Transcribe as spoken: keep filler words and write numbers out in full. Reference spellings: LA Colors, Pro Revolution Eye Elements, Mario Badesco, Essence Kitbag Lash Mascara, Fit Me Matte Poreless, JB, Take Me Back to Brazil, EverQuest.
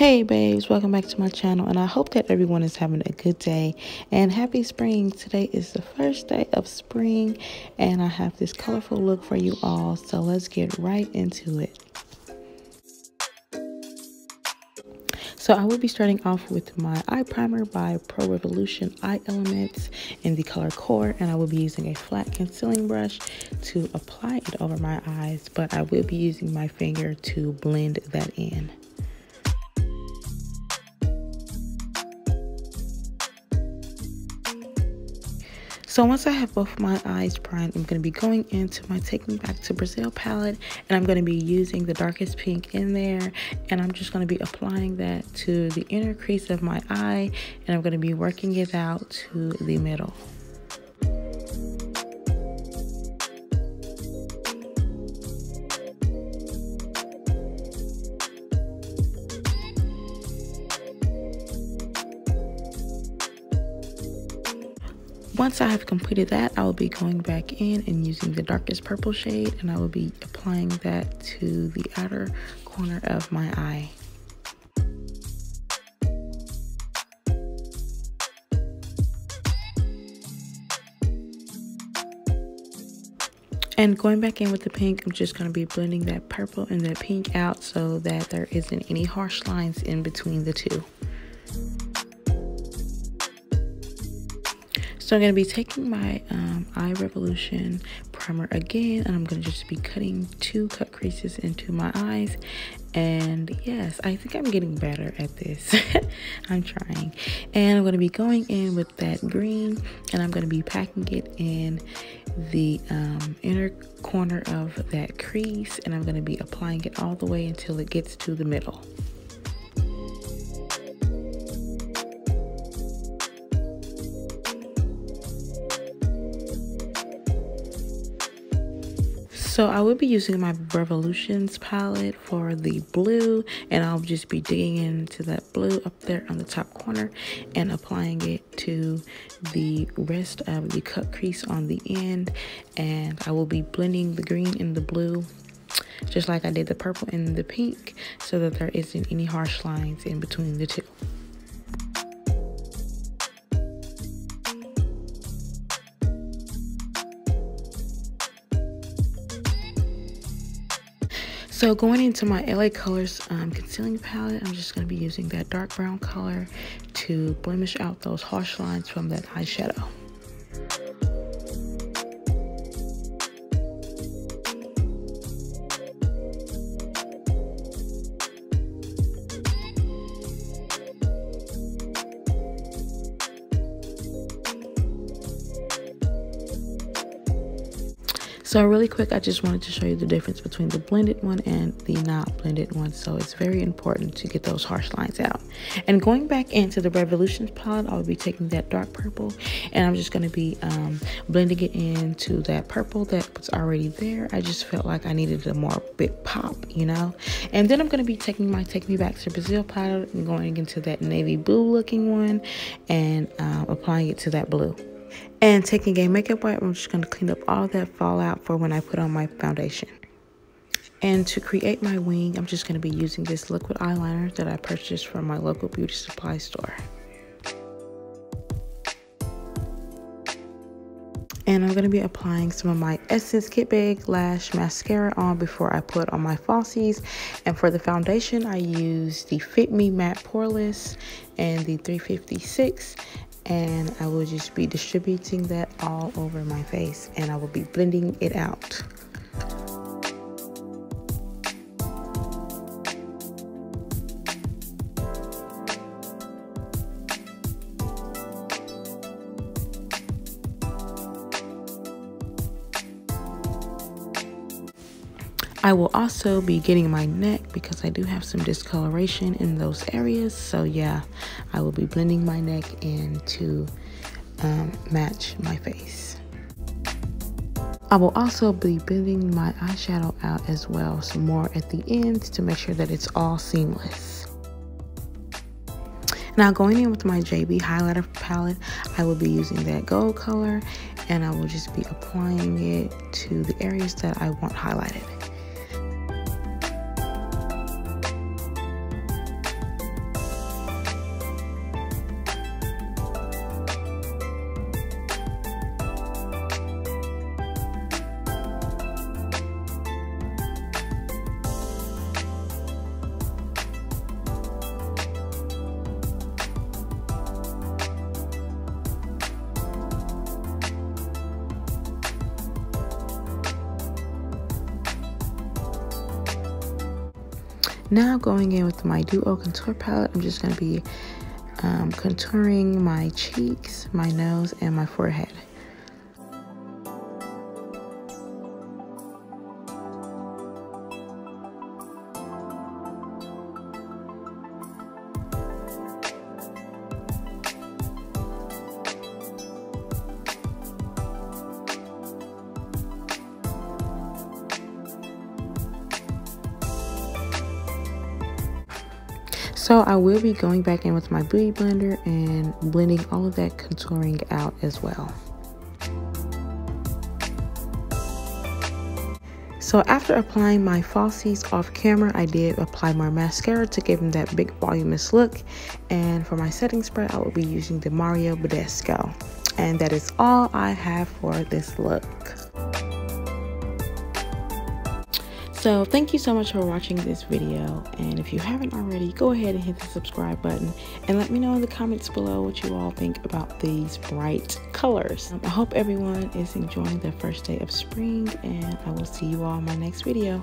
Hey babes, welcome back to my channel, and I hope that everyone is having a good day and happy spring. Today is the first day of spring and I have this colorful look for you all, so let's get right into it. So I will be starting off with my eye primer by Pro Revolution Eye Elements in the color Core, and I will be using a flat concealing brush to apply it over my eyes, but I will be using my finger to blend that in. So once I have both my eyes primed, I'm going to be going into my Take Me Back to Brazil palette, and I'm going to be using the darkest pink in there, and I'm just going to be applying that to the inner crease of my eye, and I'm going to be working it out to the middle. Once I have completed that, I will be going back in and using the darkest purple shade, and I will be applying that to the outer corner of my eye. And going back in with the pink, I'm just going to be blending that purple and that pink out so that there isn't any harsh lines in between the two. So I'm going to be taking my um, Eye Revolution primer again, and I'm going to just be cutting two cut creases into my eyes. And yes, I think I'm getting better at this. I'm trying. And I'm going to be going in with that green, and I'm going to be packing it in the um, inner corner of that crease, and I'm going to be applying it all the way until it gets to the middle. So I will be using my Revolutions palette for the blue, and I'll just be digging into that blue up there on the top corner and applying it to the rest of the cut crease on the end. And I will be blending the green and the blue just like I did the purple and the pink so that there isn't any harsh lines in between the two. So going into my L A Colors um, concealing palette, I'm just going to be using that dark brown color to blemish out those harsh lines from that eyeshadow. So really quick, I just wanted to show you the difference between the blended one and the not blended one. So it's very important to get those harsh lines out. And going back into the Revolutions palette, I'll be taking that dark purple, and I'm just going to be um, blending it into that purple that was already there. I just felt like I needed a more bit pop, you know. And then I'm going to be taking my Take Me Back to Brazil palette and going into that navy blue looking one and um, applying it to that blue. And taking a makeup wipe, I'm just going to clean up all that fallout for when I put on my foundation. And to create my wing, I'm just going to be using this liquid eyeliner that I purchased from my local beauty supply store. And I'm going to be applying some of my Essence Kitbag Lash Mascara on before I put on my falsies. And for the foundation, I use the Fit Me Matte Poreless and the three fifty-six. And I will just be distributing that all over my face, and I will be blending it out. I will also be getting my neck because I do have some discoloration in those areas. So yeah, I will be blending my neck in to um, match my face. I will also be blending my eyeshadow out as well, some more at the end to make sure that it's all seamless. Now going in with my J B highlighter palette, I will be using that gold color, and I will just be applying it to the areas that I want highlighted. Now going in with my Duo Contour Palette, I'm just going to be um, contouring my cheeks, my nose, and my forehead. So I will be going back in with my Beauty Blender and blending all of that contouring out as well. So after applying my falsies off camera, I did apply more mascara to give them that big voluminous look. And for my setting spray, I will be using the Mario Badesco. And that is all I have for this look. So thank you so much for watching this video, and if you haven't already, go ahead and hit the subscribe button and let me know in the comments below what you all think about these bright colors. I hope everyone is enjoying the first day of spring, and I will see you all in my next video.